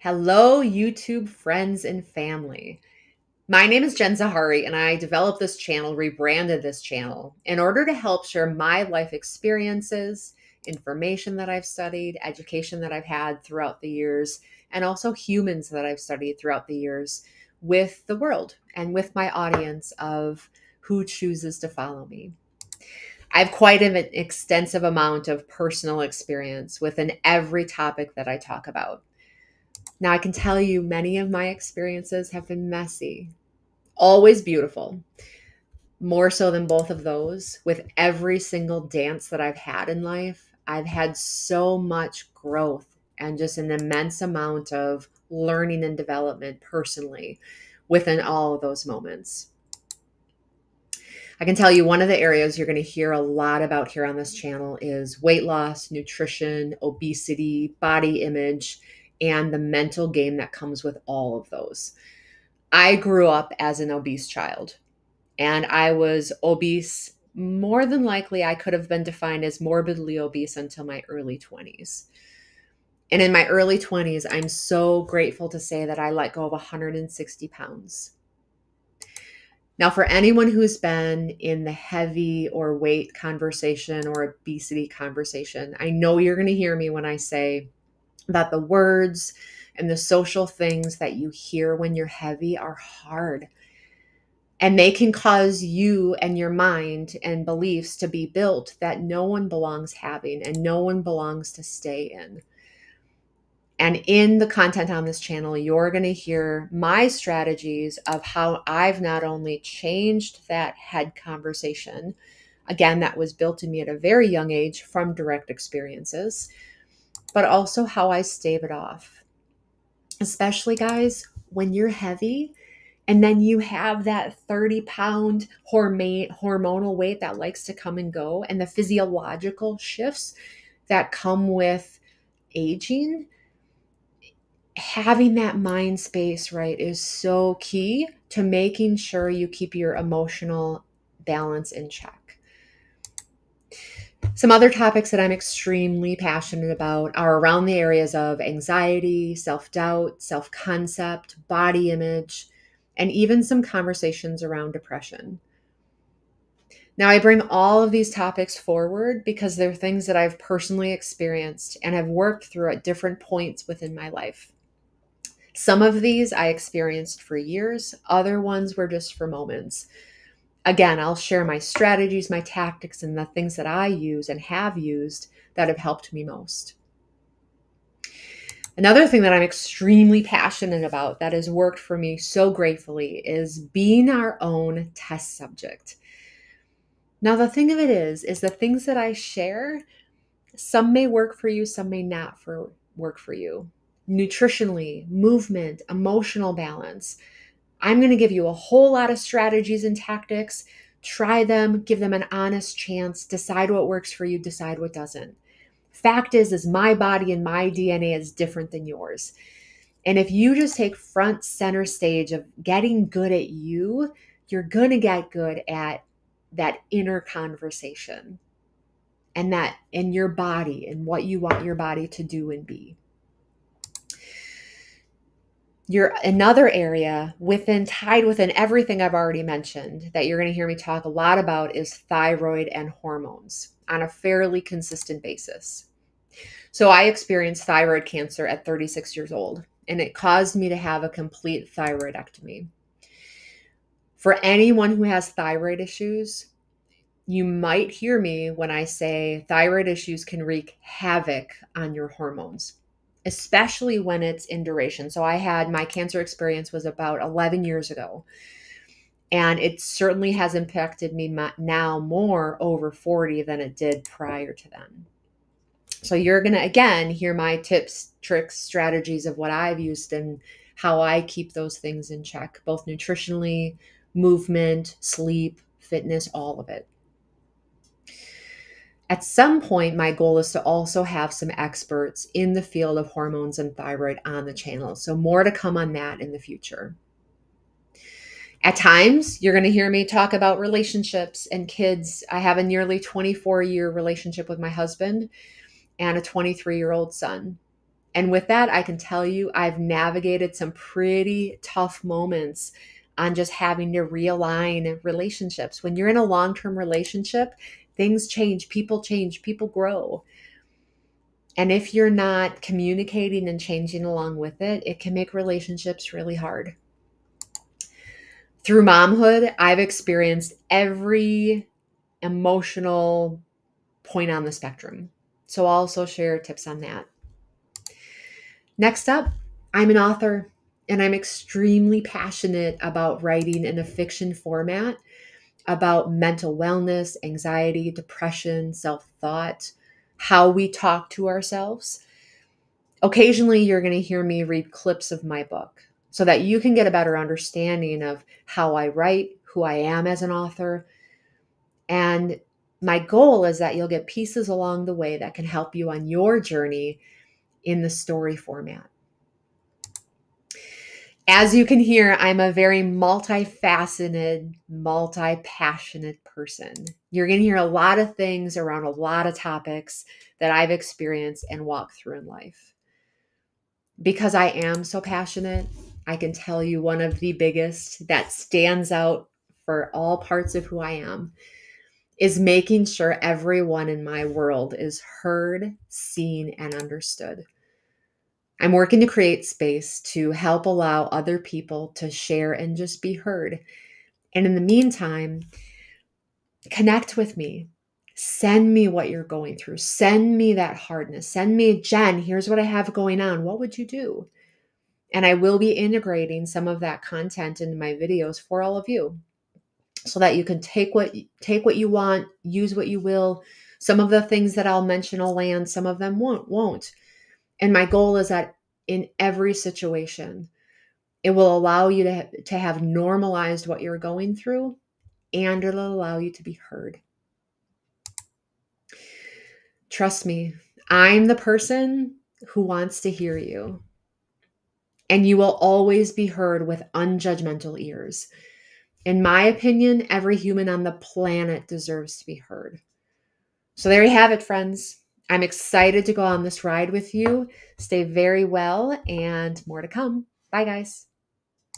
Hello, YouTube friends and family. My name is Jen Zahari, and I developed this channel, rebranded this channel, in order to help share my life experiences, information that I've studied, education that I've had throughout the years, and also humans that I've studied throughout the years with the world and with my audience of who chooses to follow me. I have quite an extensive amount of personal experience within every topic that I talk about. Now, I can tell you many of my experiences have been messy, always beautiful, more so than both of those. With every single dance that I've had in life, I've had so much growth and just an immense amount of learning and development personally within all of those moments. I can tell you one of the areas you're going to hear a lot about here on this channel is weight loss, nutrition, obesity, body image, and the mental game that comes with all of those. I grew up as an obese child, and I was obese. More than likely, I could have been defined as morbidly obese until my early 20s. And in my early 20s, I'm so grateful to say that I let go of 160 pounds. Now, for anyone who's been in the heavy or weight conversation or obesity conversation, I know you're going to hear me when I say that the words and the social things that you hear when you're heavy are hard, and they can cause you and your mind and beliefs to be built that no one belongs having and no one belongs to stay in. And in the content on this channel, you're going to hear my strategies of how I've not only changed that head conversation, again, that was built in me at a very young age from direct experiences, but also how I stave it off. Especially, guys, when you're heavy and then you have that 30-pound hormonal weight that likes to come and go, and the physiological shifts that come with aging, having that mind space right is so key to making sure you keep your emotional balance in check. Some other topics that I'm extremely passionate about are around the areas of anxiety, self-doubt, self-concept, body image, and even some conversations around depression. Now, I bring all of these topics forward because they're things that I've personally experienced and have worked through at different points within my life. Some of these I experienced for years. Other ones were just for moments. Again, I'll share my strategies, my tactics, and the things that I use and have used that have helped me most. Another thing that I'm extremely passionate about that has worked for me so gratefully is being our own test subject. Now, the thing of it is the things that I share, some may work for you, some may not work for you. Nutritionally, movement, emotional balance. I'm going to give you a whole lot of strategies and tactics. Try them, give them an honest chance, decide what works for you, decide what doesn't. Fact is my body and my DNA is different than yours. And if you just take front center stage of getting good at you, you're going to get good at that inner conversation and that in your body and what you want your body to do and be. Another area tied within everything I've already mentioned that you're going to hear me talk a lot about is thyroid and hormones on a fairly consistent basis. So I experienced thyroid cancer at 36 years old, and it caused me to have a complete thyroidectomy. For anyone who has thyroid issues, you might hear me when I say thyroid issues can wreak havoc on your hormones, especially when it's in duration. So I had my cancer experience was about 11 years ago, and it certainly has impacted me now more over 40 than it did prior to then. So you're going to, again, hear my tips, tricks, strategies of what I've used and how I keep those things in check, both nutritionally, movement, sleep, fitness, all of it. At some point, my goal is to also have some experts in the field of hormones and thyroid on the channel. So more to come on that in the future. At times, you're going to hear me talk about relationships and kids. I have a nearly 24-year relationship with my husband and a 23-year-old son. And with that, I can tell you I've navigated some pretty tough moments on just having to realign relationships. When you're in a long-term relationship, things change, people grow. And if you're not communicating and changing along with it, it can make relationships really hard. Through momhood, I've experienced every emotional point on the spectrum. So I'll also share tips on that. Next up, I'm an author, and I'm extremely passionate about writing in a fiction format about mental wellness, anxiety, depression, self-thought, how we talk to ourselves. Occasionally, you're going to hear me read clips of my book so that you can get a better understanding of how I write, who I am as an author. And my goal is that you'll get pieces along the way that can help you on your journey in the story format. As you can hear, I'm a very multifaceted, multi-passionate person. You're going to hear a lot of things around a lot of topics that I've experienced and walked through in life. Because I am so passionate, I can tell you one of the biggest that stands out for all parts of who I am is making sure everyone in my world is heard, seen, and understood. I'm working to create space to help allow other people to share and just be heard. And in the meantime, connect with me. Send me what you're going through. Send me that hardness. Send me, Jen, here's what I have going on. What would you do? And I will be integrating some of that content into my videos for all of you so that you can take what you want, use what you will. Some of the things that I'll mention will land, some of them won't. And my goal is that in every situation, it will allow you to have normalized what you're going through, and it'll allow you to be heard. Trust me, I'm the person who wants to hear you. And you will always be heard with unjudgmental ears. In my opinion, every human on the planet deserves to be heard. So there you have it, friends. I'm excited to go on this ride with you. Stay very well, and more to come. Bye, guys.